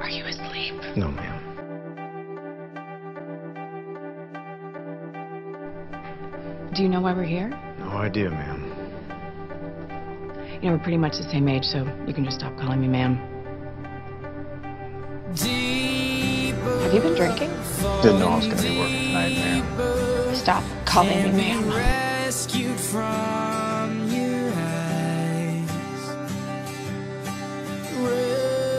Are you asleep? No, ma'am. Do you know why we're here? No idea, ma'am. You know, we're pretty much the same age, so you can just stop calling me ma'am. Have you been drinking? Didn't know I was going to be working tonight, ma'am. Stop calling me ma'am. Rescued from your eyes.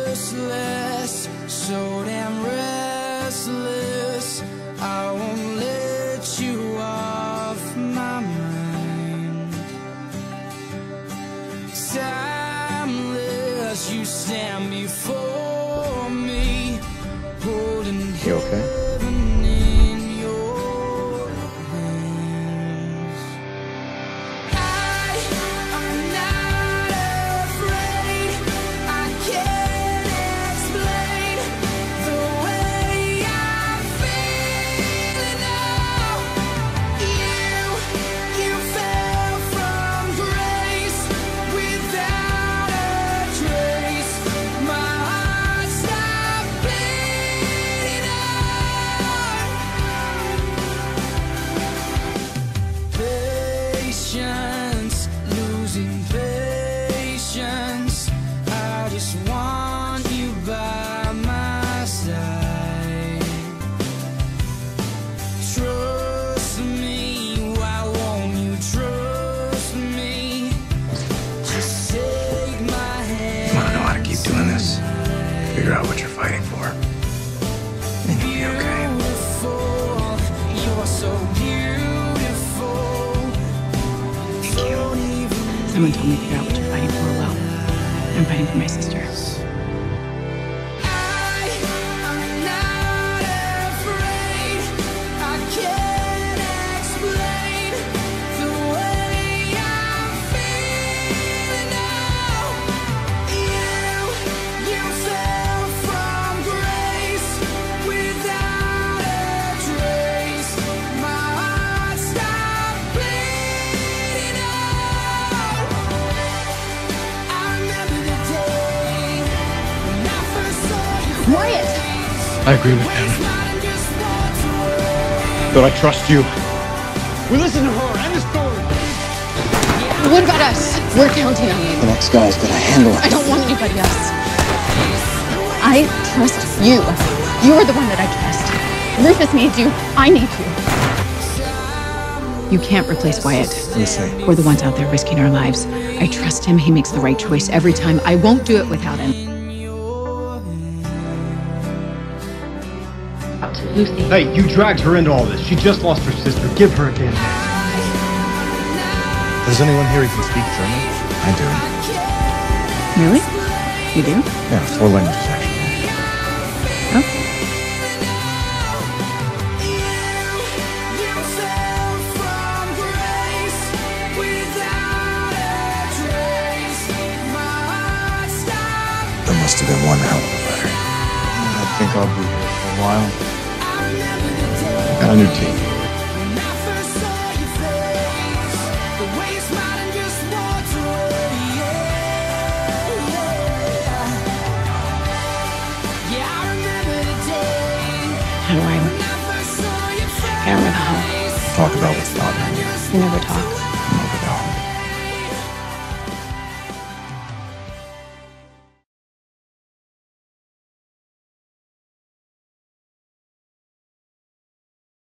Restless, so damn restless. I won't let you off my mind. Timeless, you stand before me. Holding you okay? Figure out what you're fighting for, and you'll be okay. You're so beautiful. Thank you. Someone told me to figure out what you're fighting for. Well, I'm fighting for my sister. I'm not afraid. I can't explain the way I'm feeling now. You fell. Wyatt! I agree with him. But I trust you. We listen to her and the story. What about us? We're counting on you. The next guy's gonna handle it. I don't want anybody else. I trust you. You are the one that I trust. Rufus needs you. I need you. You can't replace Wyatt. Listen. We're the ones out there risking our lives. I trust him. He makes the right choice every time. I won't do it without him. Lucy. Hey, you dragged her into all this. She just lost her sister. Give her a damn hand. Does anyone here even speak German? I do. Really? You do? Yeah, 4 languages actually. Okay. There must have been one hell of a letter. I think I'll be here for a while. Got a new team. How do I get over the hump? Talk about what's bothering you. We never talk.